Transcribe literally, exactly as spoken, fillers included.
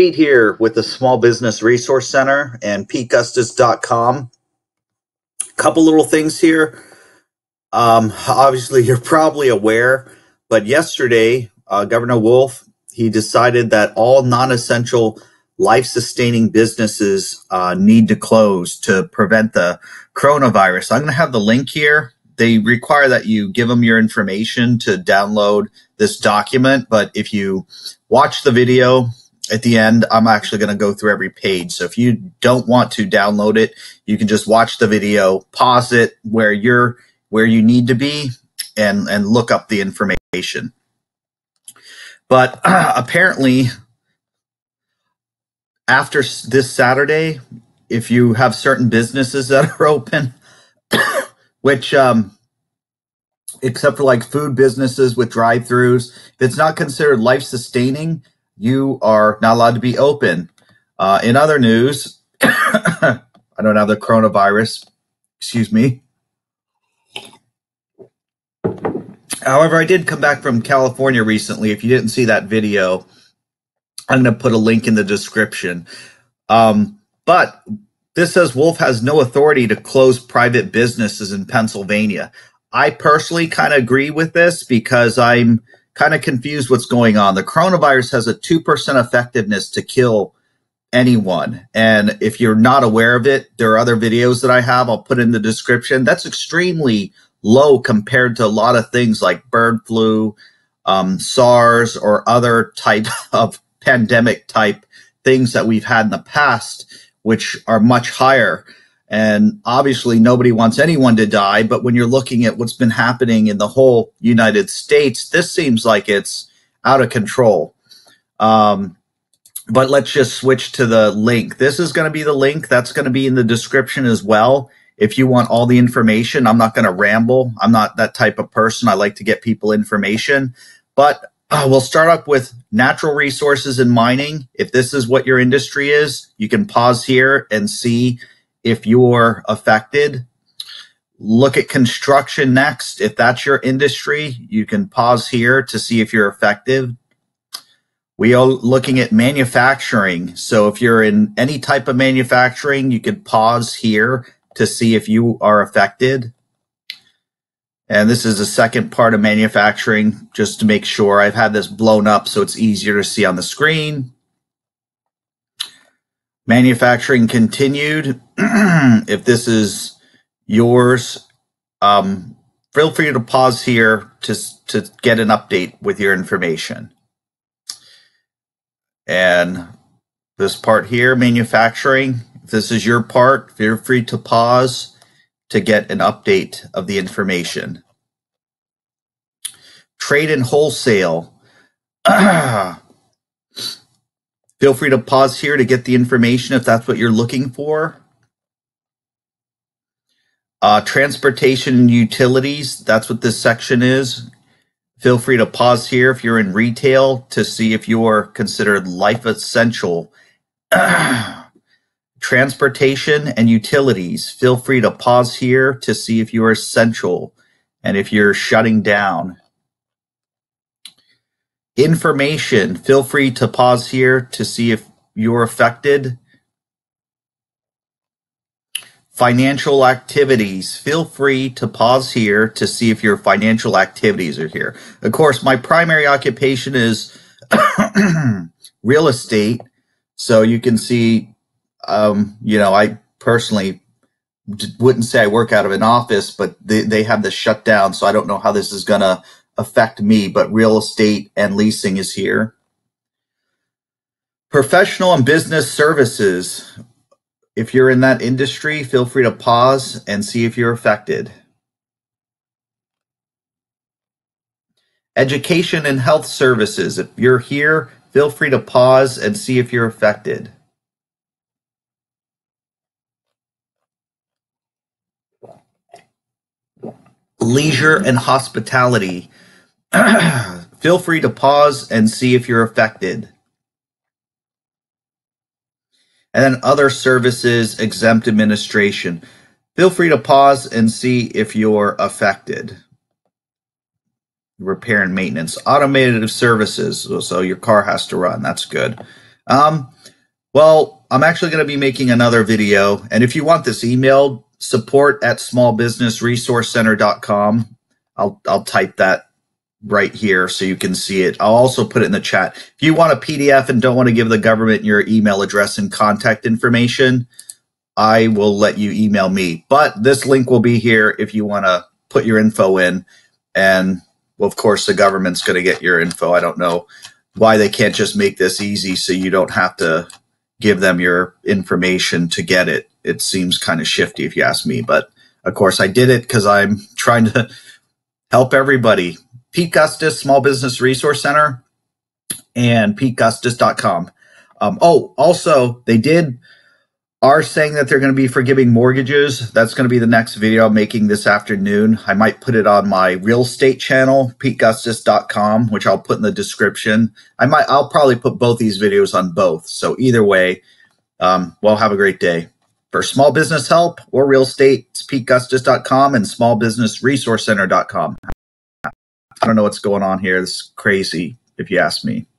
Pete here with the Small Business Resource Center and Pete Gustus dot com. A couple little things here. Um, obviously, you're probably aware, but yesterday, uh, Governor Wolf, he decided that all non-essential life-sustaining businesses uh, need to close to prevent the coronavirus. I'm going to have the link here. They require that you give them your information to download this document, but if you watch the video at the end, I'm actually going to go through every page. So if you don't want to download it, you can just watch the video, pause it where you're where you need to be, and and look up the information. But uh, apparently, after this Saturday, if you have certain businesses that are open, which, um, except for like food businesses with drive-thrus, if it's not considered life-sustaining, you are not allowed to be open. Uh, in other news, I don't have the coronavirus, excuse me. However, I did come back from California recently. If you didn't see that video, I'm going to put a link in the description. Um, but this says Wolf has no authority to close private businesses in Pennsylvania. I personally kind of agree with this because I'm kind of confused what's going on. The coronavirus has a two percent effectiveness to kill anyone. And if you're not aware of it, there are other videos that I have. I'll put in the description. That's extremely low compared to a lot of things like bird flu, um, SARS, or other type of pandemic type things that we've had in the past, which are much higher. And obviously nobody wants anyone to die, but when you're looking at what's been happening in the whole United States, this seems like it's out of control. Um, but let's just switch to the link. This is going to be the link. That's going to be in the description as well. If you want all the information, I'm not going to ramble. I'm not that type of person. I like to get people information. But uh, we'll start up with natural resources and mining. If this is what your industry is, you can pause here and see if you're affected. Look at construction next. If that's your industry, you can pause here to see if you're affected. We are looking at manufacturing. So if you're in any type of manufacturing, you could pause here to see if you are affected. And this is the second part of manufacturing, just to make sure. I've had this blown up so it's easier to see on the screen. Manufacturing continued. If this is yours, um, feel free to pause here to, to get an update with your information. And this part here, manufacturing, if this is your part, feel free to pause to get an update of the information. Trade and wholesale. Feel free to pause here to get the information if that's what you're looking for. Uh, transportation and utilities, that's what this section is. Feel free to pause here if you're in retail to see if you're considered life essential. Transportation and utilities, feel free to pause here to see if you're essential and if you're shutting down. Information, feel free to pause here to see if you're affected. Financial activities, feel free to pause here to see if your financial activities are here. Of course, my primary occupation is real estate, so you can see, um, you know, I personally wouldn't say I work out of an office, but they, they have the shutdown, so I don't know how this is going to affect me, but real estate and leasing is here. Professional and business services. If you're in that industry, feel free to pause and see if you're affected. Education and health services. If you're here, feel free to pause and see if you're affected. Leisure and hospitality. Feel free to pause and see if you're affected. And then other services, exempt administration. Feel free to pause and see if you're affected. Repair and maintenance. Automated services. So your car has to run. That's good. Um, well, I'm actually going to be making another video. And if you want this emailed, support at small business resource center dot com. I'll, I'll type that right here so you can see it. I'll also put it in the chat. If you want a P D F and don't want to give the government your email address and contact information, I will let you email me. But this link will be here if you want to put your info in. And, well, of course, the government's going to get your info. I don't know why they can't just make this easy so you don't have to give them your information to get it. It seems kind of shifty if you ask me. But, of course, I did it because I'm trying to help everybody. Pete Gustus, Small Business Resource Center, and Pete Gustus dot com. Um, oh, also, they did are saying that they're going to be forgiving mortgages. That's going to be the next video I'm making this afternoon. I might put it on my real estate channel, Pete Gustus dot com, which I'll put in the description. I might, I'll probably put both these videos on both. So either way, um, well, have a great day. For small business help or real estate, it's Pete Gustus dot com and small business resource center dot com. I don't know what's going on here. It's crazy if you ask me.